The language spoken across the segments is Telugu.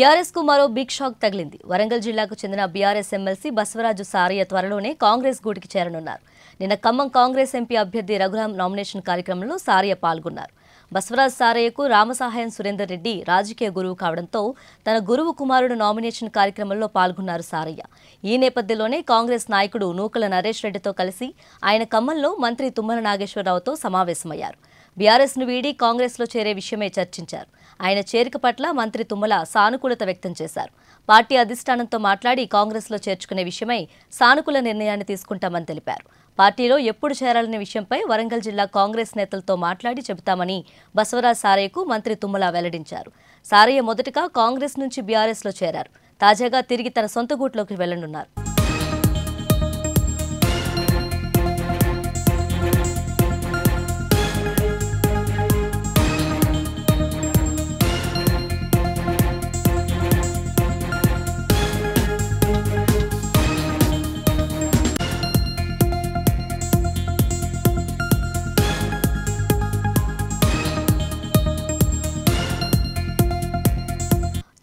బీఆర్ఎస్ కు మరో బిగ్ షాక్ తగిలింది. వరంగల్ జిల్లాకు చెందిన బీఆర్ఎస్ ఎమ్మెల్సీ బస్వరాజు సారయ్య త్వరలోనే కాంగ్రెస్ గూటికి చేరనున్నారు. నిన్న ఖమ్మం కాంగ్రెస్ ఎంపీ అభ్యర్థి రఘురాం నామినేషన్ కార్యక్రమంలో సారయ్య పాల్గొన్నారు. బస్వరాజు సారయ్యకు రామసహాయం సురేందర్ రెడ్డి రాజకీయ గురువు కావడంతో తన గురువు కుమారుడు నామినేషన్ కార్యక్రమంలో పాల్గొన్నారు సారయ్య. ఈ నేపథ్యంలోనే కాంగ్రెస్ నాయకుడు నూకల నరేష్ రెడ్డితో కలిసి ఆయన ఖమ్మంలో మంత్రి తుమ్మల నాగేశ్వరరావుతో సమావేశమయ్యారు. బీఆర్ఎస్ ను వీడి కాంగ్రెస్ లో చేరే విషయమే చర్చించారు. ఆయన చేరిక పట్ల మంత్రి తుమ్మల సానుకూలత వ్యక్తం చేశారు. పార్టీ అధిష్టానంతో మాట్లాడి కాంగ్రెస్ లో చేర్చుకునే విషయమై సానుకూల నిర్ణయాన్ని తీసుకుంటామని తెలిపారు. పార్టీలో ఎప్పుడు చేరాలనే విషయంపై వరంగల్ జిల్లా కాంగ్రెస్ నేతలతో మాట్లాడి చెబుతామని బస్వరాజు సారయ్యకు మంత్రి తుమ్మల వెల్లడించారు. సారయ్య మొదటగా కాంగ్రెస్ నుంచి బీఆర్ఎస్ లో చేరారు. తాజాగా తిరిగి తన సొంత గూట్లోకి వెళ్లనున్నారు.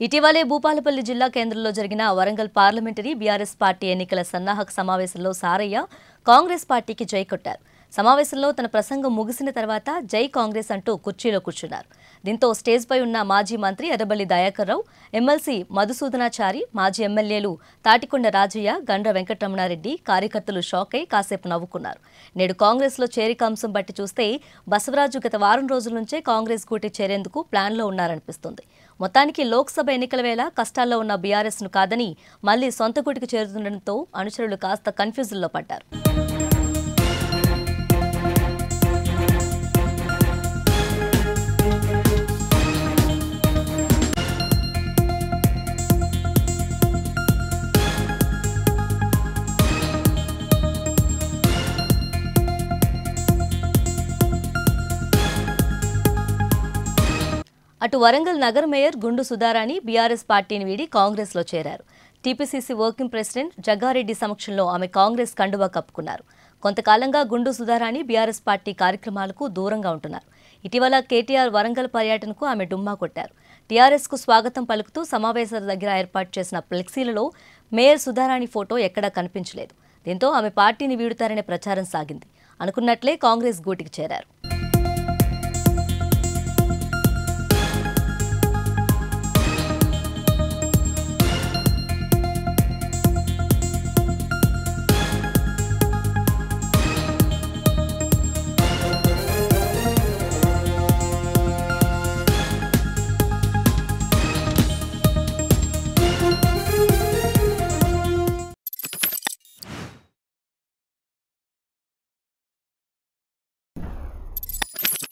ఇటీవలే భూపాలపల్లి జిల్లా కేంద్రంలో జరిగిన వరంగల్ పార్లమెంటరీ బీఆర్ఎస్ పార్టీ ఎన్నికల సన్నాహక సమావేశంలో సారయ్య కాంగ్రెస్ పార్టీకి జై కొట్టారు. సమావేశంలో తన ప్రసంగం ముగిసిన తర్వాత జై కాంగ్రెస్ అంటూ కుర్చీలో కూర్చున్నారు. దీంతో స్టేజ్పై ఉన్న మాజీ మంత్రి ఎర్రబెల్లి దయాకర్ రావు, ఎమ్మెల్సీ మధుసూదనాచారి, మాజీ ఎమ్మెల్యేలు తాటికొండ రాజయ్య, గండ్ర వెంకటరమణారెడ్డి కార్యకర్తలు షాక్ అయి కాసేపు నవ్వుకున్నారు. నేడు కాంగ్రెస్లో చేరిక అంశం బట్టి చూస్తే బస్వరాజు గత వారం రోజుల నుంచే కాంగ్రెస్ గూటి చేరేందుకు ప్లాన్లో ఉన్నారనిపిస్తుంది. మొత్తానికి లోక్సభ ఎన్నికల వేళ కష్టాల్లో ఉన్న బీఆర్ఎస్ను కాదని మళ్లీ సొంత గూటికి చేరుతుండటంతో అనుచరులు కాస్త కన్ఫ్యూజన్లో పడ్డారు. అటు వరంగల్ నగర మేయర్ గుండు సుధారాణి బీఆర్ఎస్ పార్టీని వీడి కాంగ్రెస్లో చేరారు. టీపీసీసీ వర్కింగ్ ప్రెసిడెంట్ జగ్గారెడ్డి సమక్షంలో ఆమె కాంగ్రెస్ కండువా కప్పుకున్నారు. కొంతకాలంగా గుండు సుధారాణి బీఆర్ఎస్ పార్టీ కార్యక్రమాలకు దూరంగా ఉంటున్నారు. ఇటీవల కేటీఆర్ వరంగల్ పర్యటనకు ఆమె డుమ్మా కొట్టారు. టీఆర్ఎస్కు స్వాగతం పలుకుతూ సమావేశాల దగ్గర ఏర్పాటు చేసిన ఫ్లెక్సీలలో మేయర్ సుధారాణి ఫోటో ఎక్కడా కనిపించలేదు. దీంతో ఆమె పార్టీని వీడుతారనే ప్రచారం సాగింది. అనుకున్నట్లే కాంగ్రెస్ గూటికి చేరారు.